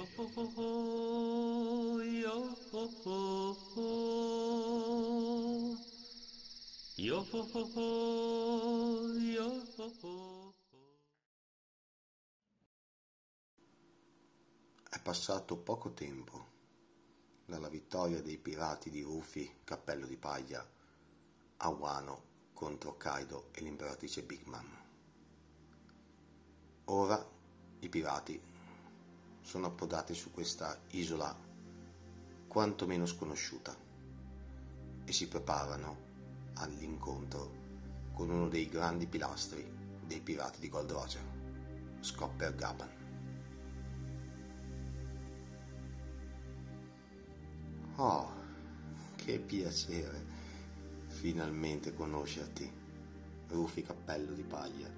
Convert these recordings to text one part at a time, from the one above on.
È passato poco tempo dalla vittoria dei pirati di Rufi Cappello di Paglia a Wano contro Kaido e l'imperatrice Big Mom. Ora i pirati sono approdati su questa isola quantomeno sconosciuta e si preparano all'incontro con uno dei grandi pilastri dei pirati di Gold Roger, Scopper Gaban. Oh, che piacere finalmente conoscerti, Rufi Cappello di Paglia.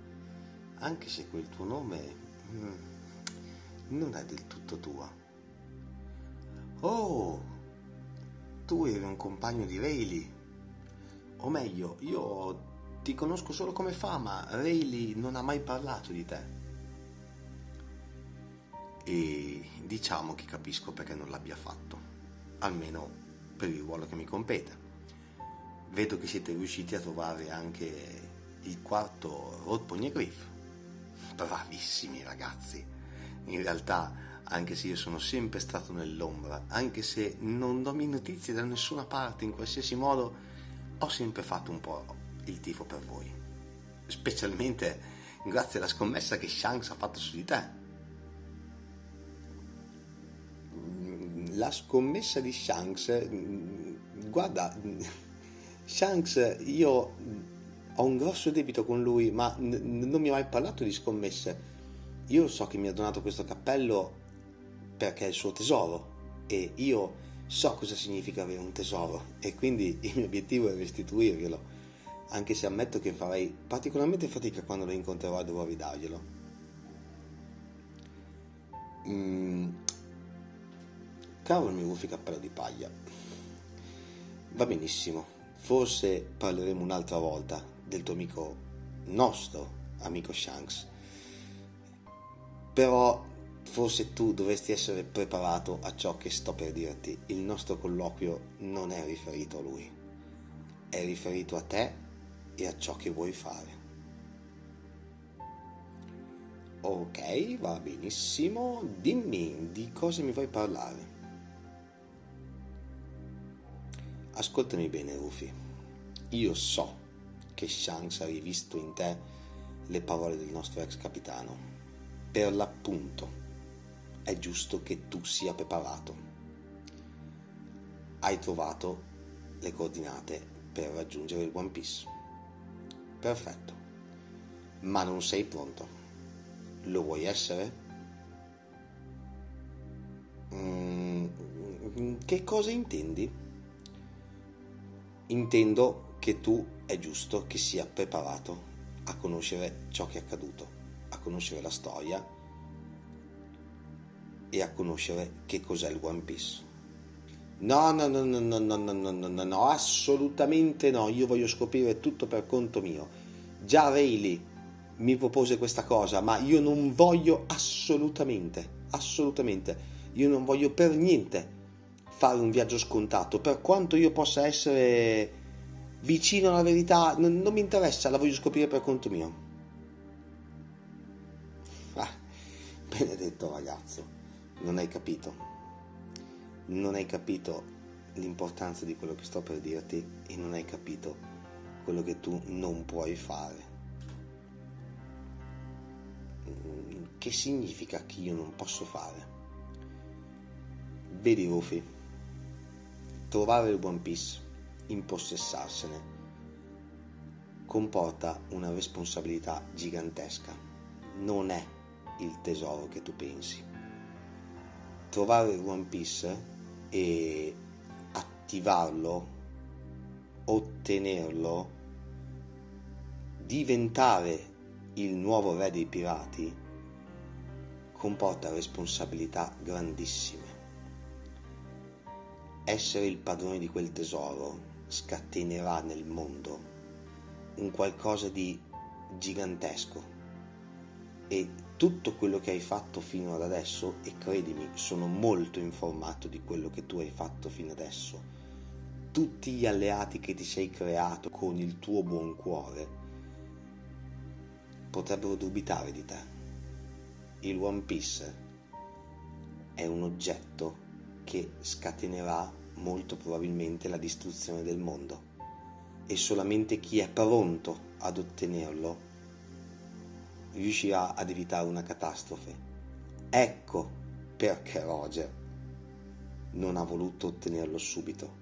Anche se quel tuo nome non è del tutto tuo. Oh, tu eri un compagno di Rayleigh. O meglio, io ti conosco solo come fama, Rayleigh non ha mai parlato di te. E diciamo che capisco perché non l'abbia fatto, almeno per il ruolo che mi compete. Vedo che siete riusciti a trovare anche il quarto Rott Pognegriff. Bravissimi ragazzi, in realtà anche se io sono sempre stato nell'ombra, anche se non do mie notizie da nessuna parte, in qualsiasi modo ho sempre fatto un po' il tifo per voi, specialmente grazie alla scommessa che Shanks ha fatto su di te. La scommessa di Shanks, guarda, Shanks io ho un grosso debito con lui, ma non mi ha mai parlato di scommesse. Io so che mi ha donato questo cappello perché è il suo tesoro e io so cosa significa avere un tesoro e quindi il mio obiettivo è restituirglielo, anche se ammetto che farei particolarmente fatica quando lo incontrerò e dovrò ridarglielo. Caro il mio Rufi Cappello di Paglia, va benissimo, forse parleremo un'altra volta del tuo amico, nostro amico Shanks, però forse tu dovresti essere preparato a ciò che sto per dirti. Il nostro colloquio non è riferito a lui, è riferito a te e a ciò che vuoi fare. Ok, va benissimo, dimmi di cosa mi vuoi parlare. Ascoltami bene, Rufi, io so che Shanks ha rivisto in te le parole del nostro ex capitano. Per l'appunto, è giusto che tu sia preparato. Hai trovato le coordinate per raggiungere il One Piece. Perfetto, ma non sei pronto. Lo vuoi essere? Che cosa intendi? Intendo che tu è giusto che sia preparato a conoscere ciò che è accaduto, a conoscere la storia e a conoscere che cos'è il One Piece. No, assolutamente no, io voglio scoprire tutto per conto mio. Già Rayleigh mi propose questa cosa, ma io non voglio assolutamente, io non voglio per niente fare un viaggio scontato, per quanto io possa essere vicino alla verità, non mi interessa, la voglio scoprire per conto mio. Benedetto ragazzo, non hai capito l'importanza di quello che sto per dirti e non hai capito quello che tu non puoi fare. Che significa che io non posso fare? Vedi Rufi, trovare il One Piece, impossessarsene, comporta una responsabilità gigantesca. Non è il tesoro che tu pensi. Trovare il One Piece e attivarlo, ottenerlo, diventare il nuovo re dei pirati, comporta responsabilità grandissime. Essere il padrone di quel tesoro scatenerà nel mondo un qualcosa di gigantesco e tutto quello che hai fatto fino ad adesso, e credimi, sono molto informato di quello che tu hai fatto fino adesso, tutti gli alleati che ti sei creato con il tuo buon cuore, potrebbero dubitare di te. Il One Piece è un oggetto che scatenerà molto probabilmente la distruzione del mondo, e solamente chi è pronto ad ottenerlo riuscirà ad evitare una catastrofe. Ecco perché Roger non ha voluto ottenerlo subito,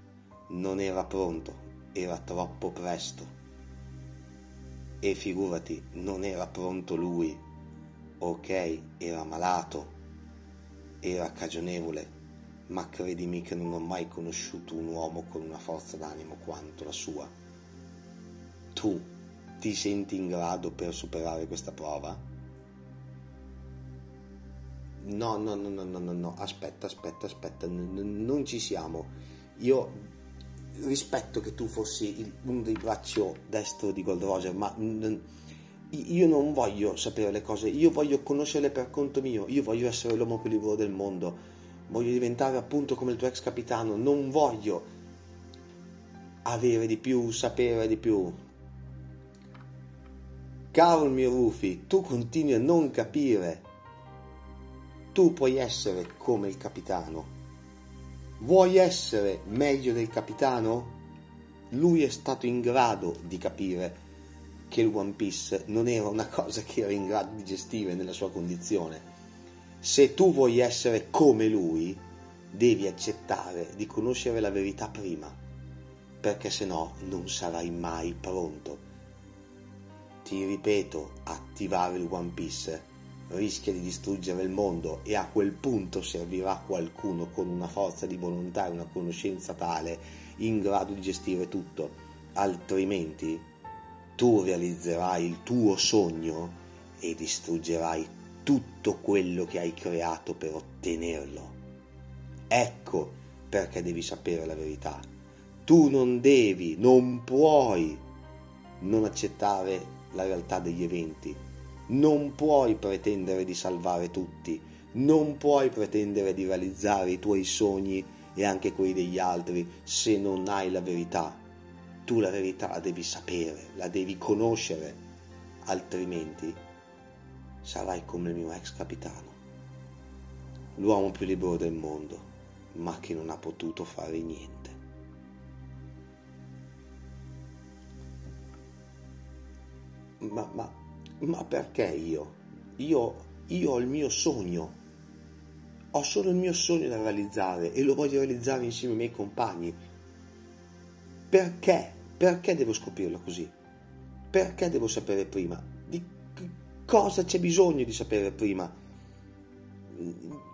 non era pronto, era troppo presto, e figurati, non era pronto lui. Ok, era malato, era cagionevole, ma credimi che non ho mai conosciuto un uomo con una forza d'animo quanto la sua. Tu ti senti in grado per superare questa prova? No, aspetta, non ci siamo. Io rispetto che tu fossi uno dei braccio destro di Gold Roger, ma io non voglio sapere le cose, io voglio conoscerle per conto mio, io voglio essere l'uomo più libero del mondo. Voglio diventare appunto come il tuo ex capitano, non voglio avere di più, sapere di più. Caro il mio Rufi, tu continui a non capire. Tu puoi essere come il capitano. Vuoi essere meglio del capitano? Lui è stato in grado di capire che il One Piece non era una cosa che era in grado di gestire nella sua condizione. Se tu vuoi essere come lui, devi accettare di conoscere la verità prima, perché se no non sarai mai pronto. Ti ripeto, attivare il One Piece rischia di distruggere il mondo, e a quel punto servirà qualcuno con una forza di volontà e una conoscenza tale in grado di gestire tutto, altrimenti tu realizzerai il tuo sogno e distruggerai tutto quello che hai creato per ottenerlo. Ecco perché devi sapere la verità. Tu non devi, non puoi non accettare la realtà degli eventi, non puoi pretendere di salvare tutti, non puoi pretendere di realizzare i tuoi sogni e anche quelli degli altri se non hai la verità. Tu la verità la devi sapere, la devi conoscere, altrimenti sarai come il mio ex capitano, l'uomo più libero del mondo, ma che non ha potuto fare niente. Ma perché io? Io ho il mio sogno, ho solo il mio sogno da realizzare, e lo voglio realizzare insieme ai miei compagni. Perché? Perché devo scoprirlo così? Perché devo sapere prima? Cosa c'è bisogno di sapere prima?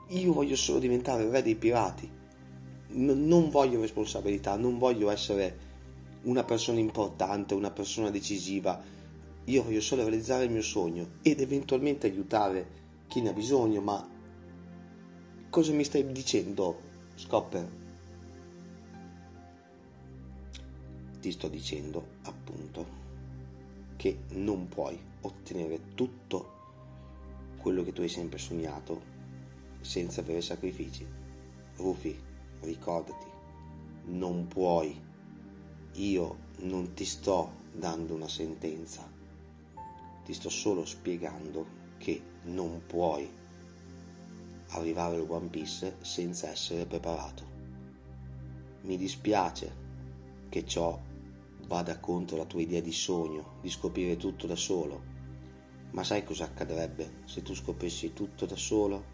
Io voglio solo diventare il re dei pirati. Non voglio responsabilità, non voglio essere una persona importante, una persona decisiva. Io voglio solo realizzare il mio sogno ed eventualmente aiutare chi ne ha bisogno, ma cosa mi stai dicendo, Scopper? Ti sto dicendo, appunto, che non puoi ottenere tutto quello che tu hai sempre sognato senza avere sacrifici. Rufi, ricordati, non puoi. Io non ti sto dando una sentenza, ti sto solo spiegando che non puoi arrivare al One Piece senza essere preparato. Mi dispiace che ciò vada contro la tua idea di sogno, di scoprire tutto da solo, ma sai cosa accadrebbe se tu scoprissi tutto da solo?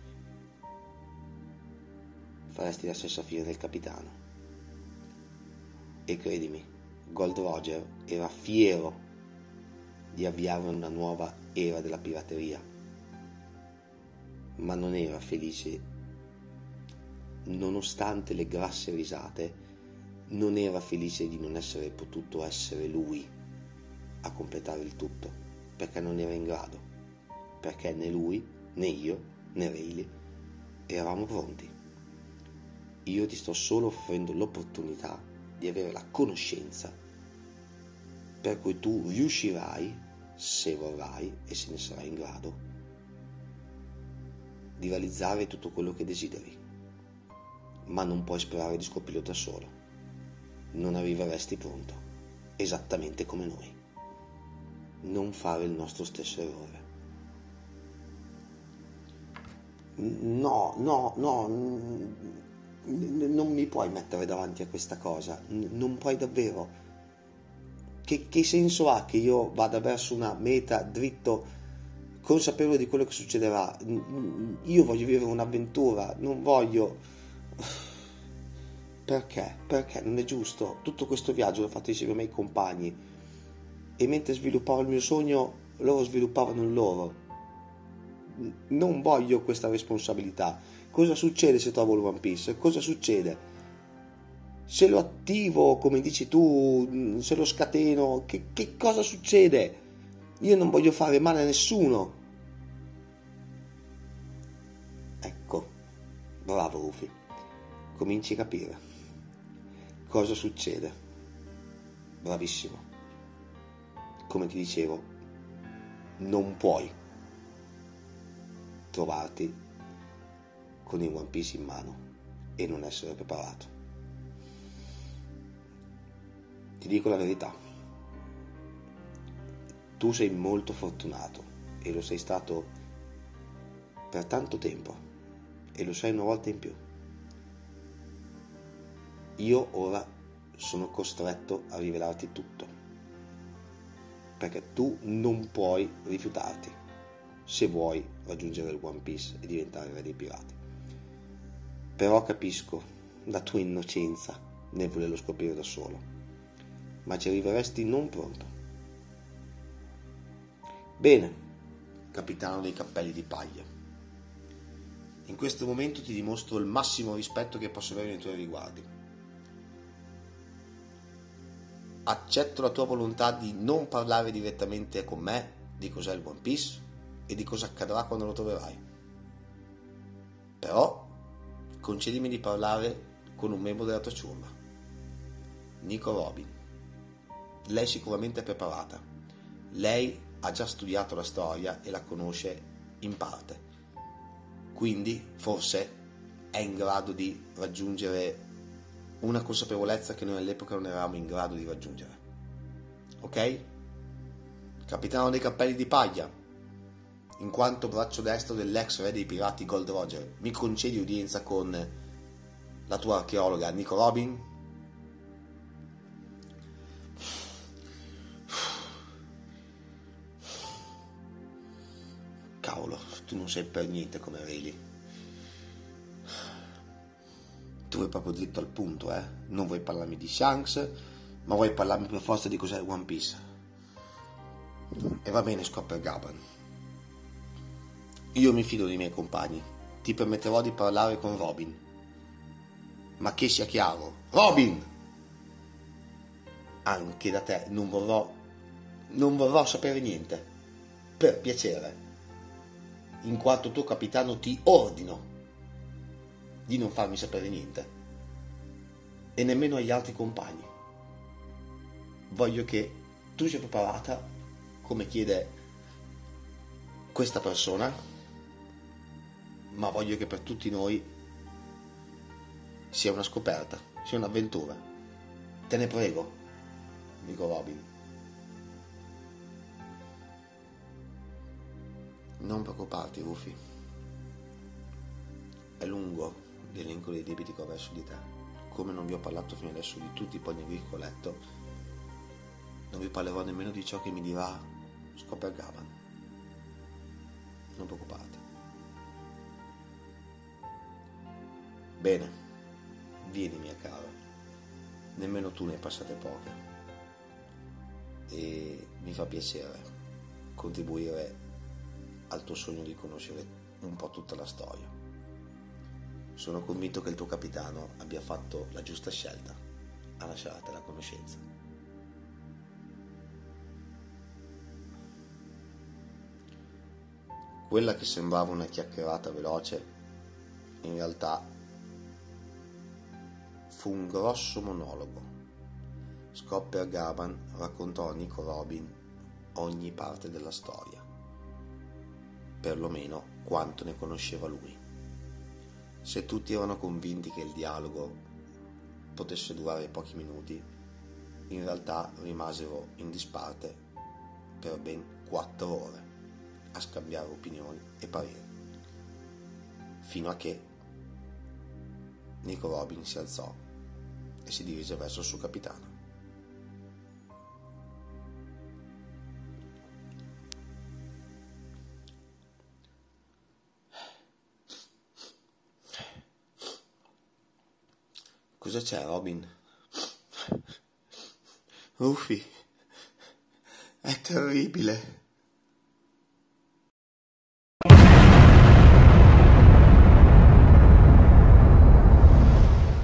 Faresti la stessa fine del capitano. E credimi, Gold Roger era fiero di avviare una nuova era della pirateria, ma non era felice. Nonostante le grasse risate, non era felice di non essere potuto essere lui a completare il tutto, perché non era in grado, perché né lui, né io, né Rayleigh eravamo pronti. Io ti sto solo offrendo l'opportunità di avere la conoscenza per cui tu riuscirai, se vorrai e se ne sarai in grado, rivalizzare tutto quello che desideri, ma non puoi sperare di scoprirlo da solo, non arriveresti pronto, esattamente come noi. Non fare il nostro stesso errore. Non mi puoi mettere davanti a questa cosa, non puoi davvero. Che senso ha che io vada verso una meta dritto, consapevole di quello che succederà? Io voglio vivere un'avventura, non voglio... Perché? Perché non è giusto. Tutto questo viaggio l'ho fatto insieme ai miei compagni e mentre sviluppavo il mio sogno loro sviluppavano il loro. Non voglio questa responsabilità. Cosa succede se trovo il One Piece? Cosa succede se lo attivo, come dici tu, se lo scateno? Che cosa succede? Io non voglio fare male a nessuno. Ecco, bravo Rufi, cominci a capire cosa succede. Bravissimo. Come ti dicevo, non puoi trovarti con il One Piece in mano e non essere preparato. Ti dico la verità, tu sei molto fortunato e lo sei stato per tanto tempo e lo sei una volta in più. Io ora sono costretto a rivelarti tutto, perché tu non puoi rifiutarti se vuoi raggiungere il One Piece e diventare re dei pirati. Però capisco la tua innocenza nel volerlo scoprire da solo, ma ci arriveresti non pronto. Bene, capitano dei cappelli di paglia, in questo momento ti dimostro il massimo rispetto che posso avere nei tuoi riguardi. Accetto la tua volontà di non parlare direttamente con me di cos'è il One Piece e di cosa accadrà quando lo troverai, però concedimi di parlare con un membro della tua ciurma, Nico Robin. Lei sicuramente è preparata, lei ha già studiato la storia e la conosce in parte, quindi forse è in grado di raggiungere una consapevolezza che noi all'epoca non eravamo in grado di raggiungere. Ok? Capitano dei cappelli di paglia, in quanto braccio destro dell'ex re dei pirati Gold Roger, mi concedi udienza con la tua archeologa Nico Robin? Tu non sei per niente come Rayleigh. Tu vai proprio dritto al punto, eh? Non vuoi parlarmi di Shanks, ma vuoi parlarmi per forza di cos'è One Piece. E va bene, Scopper Gaban. Io mi fido dei miei compagni. Ti permetterò di parlare con Robin. Ma che sia chiaro, Robin! Anche da te non vorrò sapere niente. Per piacere. In quanto tuo capitano ti ordino di non farmi sapere niente e nemmeno agli altri compagni. Voglio che tu sia preparata come chiede questa persona, ma voglio che per tutti noi sia una scoperta, sia un'avventura. Te ne prego, Nico Robin. Non preoccuparti, Rufi. È lungo l'elenco dei debiti che ho verso di te. Come non vi ho parlato fino adesso di tutti i Pognegriff che ho letto, non vi parlerò nemmeno di ciò che mi dirà Scopper Gaban. Non preoccuparti. Bene, vieni mia cara. Nemmeno tu ne hai passate poche. E mi fa piacere contribuire al tuo sogno di conoscere un po' tutta la storia. Sono convinto che il tuo capitano abbia fatto la giusta scelta a lasciarti la conoscenza. Quella che sembrava una chiacchierata veloce in realtà fu un grosso monologo. Scopper Gaban raccontò a Nico Robin ogni parte della storia, perlomeno quanto ne conosceva lui. Se tutti erano convinti che il dialogo potesse durare pochi minuti, in realtà rimasero in disparte per ben 4 ore a scambiare opinioni e pareri, fino a che Nico Robin si alzò e si dirige verso il suo capitano. Cosa c'è, Robin? Rufi, è terribile.